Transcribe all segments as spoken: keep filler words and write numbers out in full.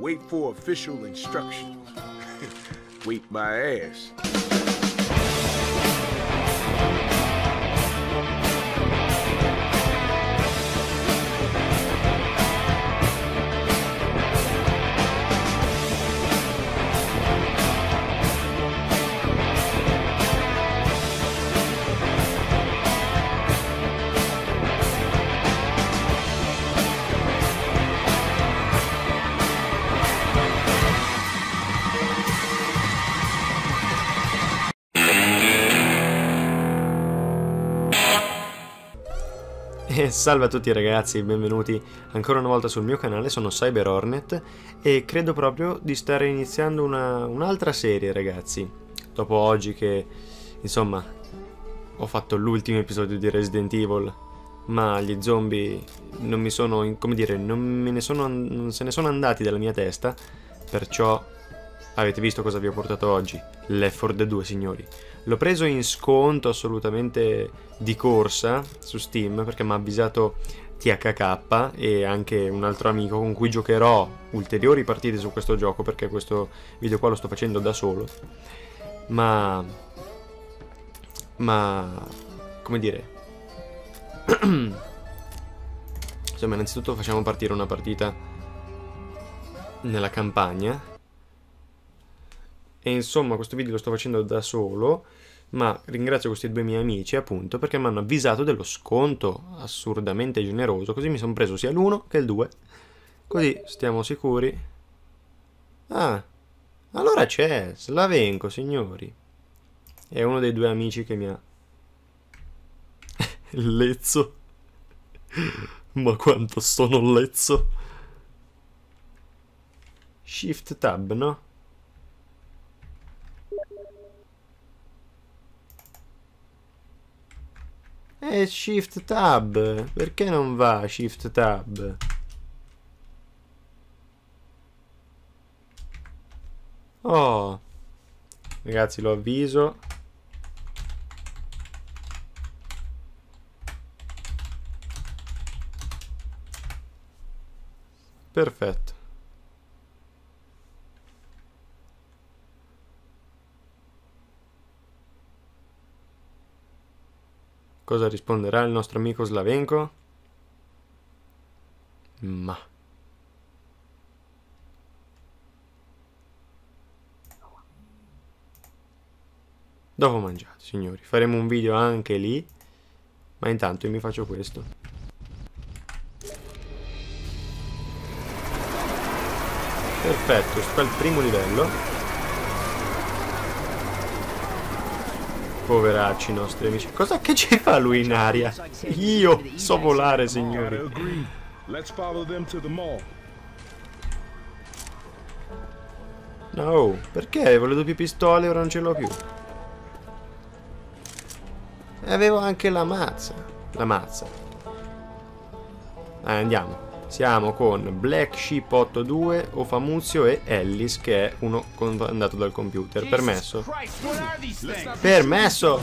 Wait for official instructions. Wait my ass. Salve a tutti ragazzi, benvenuti ancora una volta sul mio canale, sono Cyber Hornet e credo proprio di stare iniziando una, un'altra serie ragazzi. Dopo oggi che, insomma, ho fatto l'ultimo episodio di Resident Evil, ma gli zombie non mi sono, come dire, non, me ne sono, non se ne sono andati dalla mia testa, perciò avete visto cosa vi ho portato oggi, Left four Dead two signori. L'ho preso in sconto assolutamente di corsa su Steam perché mi ha avvisato T H K e anche un altro amico con cui giocherò ulteriori partite su questo gioco, perché questo video qua lo sto facendo da solo. Ma... ma... come dire... insomma, innanzitutto facciamo partire una partita nella campagna. E insomma, questo video lo sto facendo da solo, ma ringrazio questi due miei amici appunto perché mi hanno avvisato dello sconto assurdamente generoso, così mi sono preso sia l'uno che il due, così stiamo sicuri. Ah, allora c'è Slavenko signori, è uno dei due amici che mi ha lezzo. Ma quanto sono lezzo. Shift tab, no? Eh, shift tab, perché non va shift tab? Oh, ragazzi, lo avviso. Perfetto. Cosa risponderà il nostro amico Slavenko? Ma... dopo mangiato, signori. Faremo un video anche lì. Ma intanto io mi faccio questo. Perfetto, sto al primo livello. Poveracci i nostri amici. Cosa che ci fa lui in aria? Io so volare, signori. No, perché? Volevo più pistole, ora non ce l'ho più. E avevo anche la mazza. La mazza. Allora, andiamo. Siamo con Black Sheep otto due, Ofamuzio e Ellis, che è uno andato dal computer. Permesso. Permesso!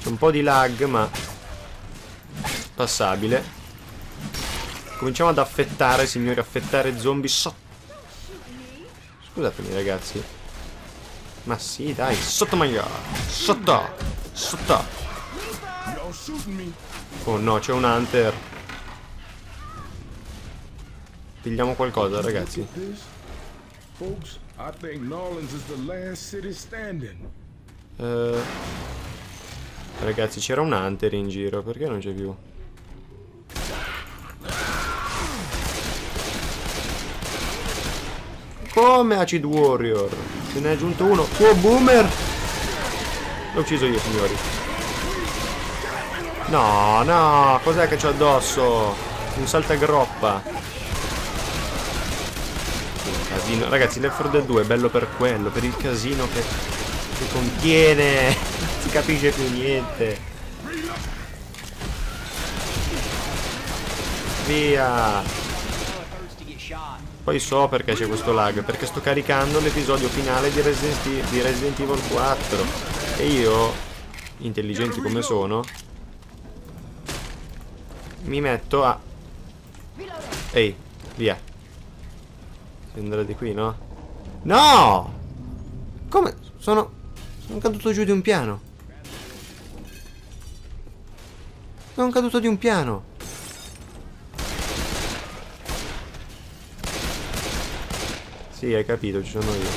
C'è un po' di lag, ma passabile. Cominciamo ad affettare, signori, affettare zombie sotto. Scusatemi, ragazzi. Ma sì, dai, sotto maglia. Sotto! Sotto! Oh no, c'è un Hunter. Pigliamo qualcosa, ragazzi. Eh, ragazzi, c'era un Hunter in giro, perché non c'è più? Come Acid Warrior? Se ne è aggiunto uno. Oh, Boomer! L'ho ucciso io, signori. No, no, cos'è che c'ho addosso? Un saltagroppa. Casino. Ragazzi, Left four Dead two è bello per quello, per il casino che, che contiene, non si capisce più niente. Via. Poi so perché c'è questo lag, perché sto caricando l'episodio finale di Resident, di Resident Evil quattro e io, intelligenti come sono, mi metto a... Ehi, via. Prendere di qui, no? No! Come? Sono... Sono caduto giù di un piano. Sono caduto di un piano. Sì, hai capito, ci sono io.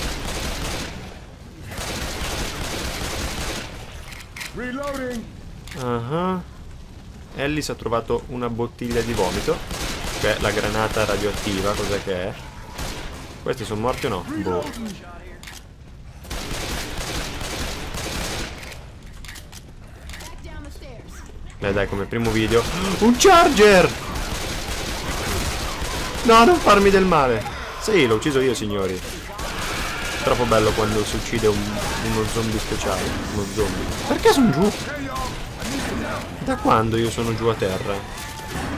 Reloading. Uh-huh. Ellis ha trovato una bottiglia di vomito, che è la granata radioattiva, cos'è che è? Questi sono morti o no? Boh. Beh dai, come primo video. Un Charger! No, non farmi del male! Sì, l'ho ucciso io, signori. Troppo bello quando si uccide un, uno zombie speciale, uno zombie. Perché sono giù? Da quando io sono giù a terra?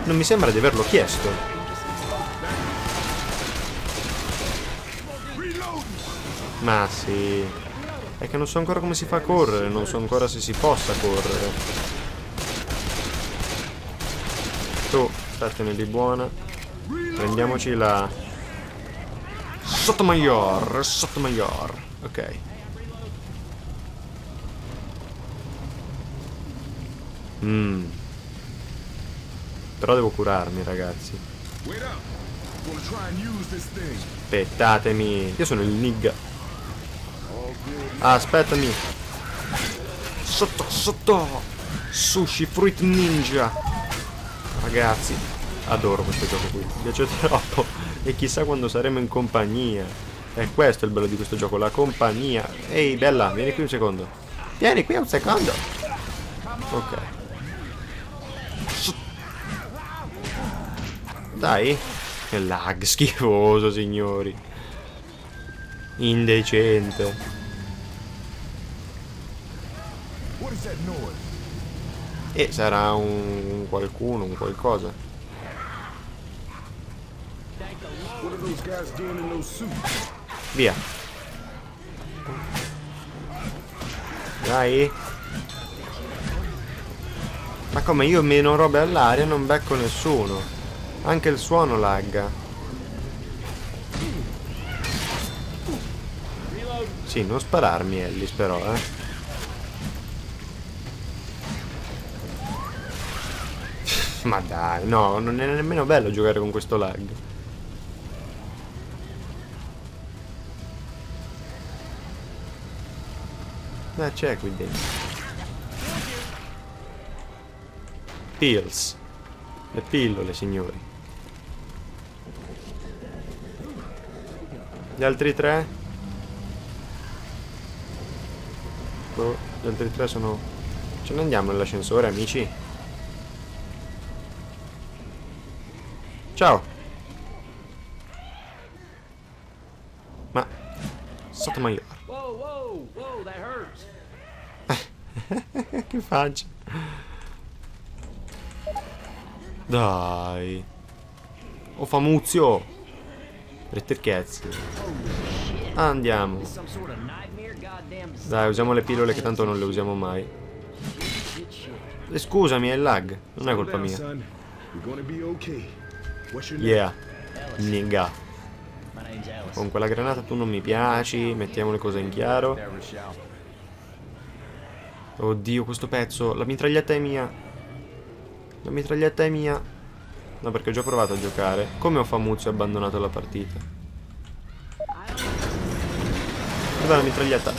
Non mi sembra di averlo chiesto. Ma sì. È che non so ancora come si fa a correre, non so ancora se si possa correre. Tu, statene di buona. Prendiamoci la... Sottomaior, sottomaior. Ok. Mm. Però devo curarmi, ragazzi. Aspettatemi. Io sono il nigga. Aspettami. Sotto, sotto. Sushi Fruit Ninja. Ragazzi, adoro questo gioco qui. Mi piace troppo. E chissà quando saremo in compagnia. E questo è il bello di questo gioco, la compagnia. Ehi bella, vieni qui un secondo. Vieni qui un secondo. Ok. Dai. Che lag schifoso, signori. Indecente. E sarà un qualcuno, un qualcosa. Via. Dai. Ma come, io meno robe all'aria non becco nessuno. Anche il suono lagga. Sì, non spararmi Ellis però, eh. Ma dai, no, non è nemmeno bello giocare con questo lag. Ah, c'è qui dentro. Pills. Le pillole, signori. Gli altri tre? Oh, gli altri tre sono... Ce ne andiamo nell'ascensore, amici? Ciao. Ma... Sottomaior. Che faccio? Dai. Ofamuzio. Retterchezzi. Andiamo. Dai, usiamo le pillole che tanto non le usiamo mai. E scusami, è il lag. Non è colpa mia. Yeah. Nigga. Con quella granata tu non mi piaci. Mettiamo le cose in chiaro. Oddio, questo pezzo. La mitraglietta è mia. La mitraglietta è mia. No, perché ho già provato a giocare. Come Ofamuzio ha abbandonato la partita. Guarda la mitraglietta.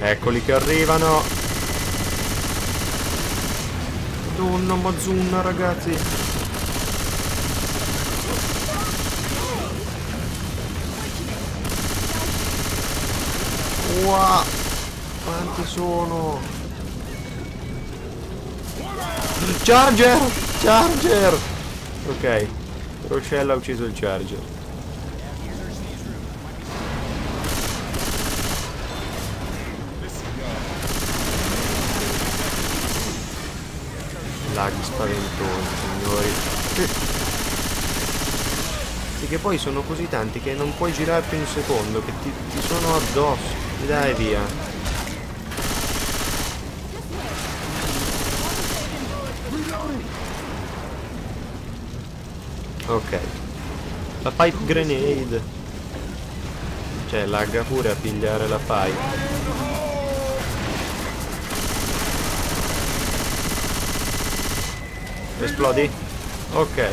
Eccoli che arrivano. Madonna mazzunna, ragazzi. Wow, quanti sono? Charger! Charger! Ok, Rochelle ha ucciso il Charger. Lag spaventoso, signori. Sì, che poi sono così tanti che non puoi girarti un secondo, che ti, ti sono addosso. Dai, via. Ok. La pipe grenade. Cioè lagga pure a pigliare la pipe. Esplodi? Ok.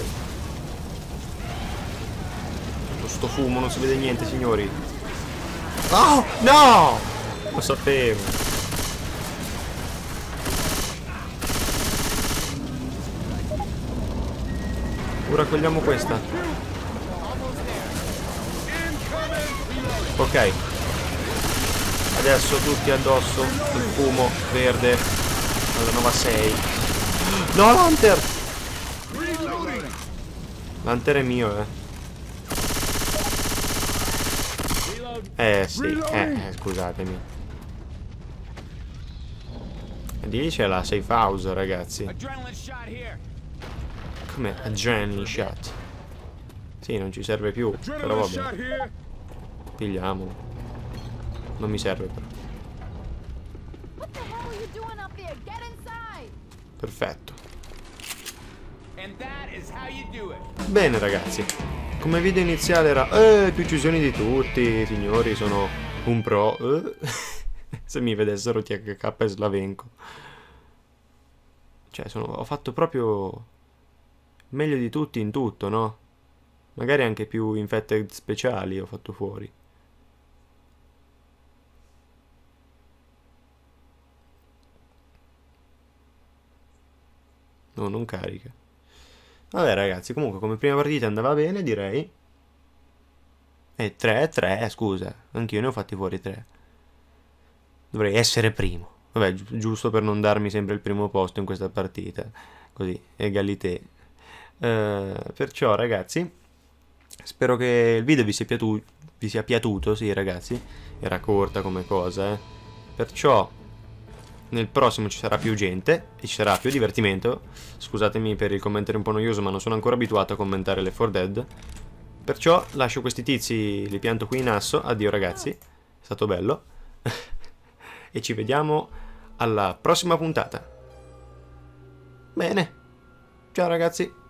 Tutto sto fumo, non si vede niente, signori. Oh, no! Lo sapevo. Raccogliamo questa. Ok. Adesso tutti addosso. Il fumo verde. Alla novantasei. No, l'Hunter! L'Hunter è mio, eh. Eh, sì. Eh, scusatemi. E lì c'è la safe house, ragazzi. Come adrenaline shot? Sì, non ci serve più, però vabbè. Pigliamolo. Non mi serve, però. Perfetto. Bene ragazzi, come video iniziale era eh, più uccisioni di tutti, signori, sono un pro. Eh. Se mi vedessero T H K e Slavenko. Cioè sono, ho fatto proprio meglio di tutti in tutto, no? Magari anche più infected speciali ho fatto fuori. No, non carica. Vabbè ragazzi, comunque come prima partita andava bene, direi. E tre tre, scusa, anch'io ne ho fatti fuori tre. Dovrei essere primo. Vabbè, gi giusto per non darmi sempre il primo posto in questa partita. Così, egalité. Uh, perciò ragazzi, spero che il video vi sia piaciuto, vi sia piaciuto, sì ragazzi. Era corta come cosa, eh. Perciò... nel prossimo ci sarà più gente e ci sarà più divertimento. Scusatemi per il commentare un po' noioso, ma non sono ancora abituato a commentare le Left four Dead. Perciò lascio questi tizi, li pianto qui in asso. Addio ragazzi, è stato bello. E ci vediamo alla prossima puntata. Bene, ciao ragazzi.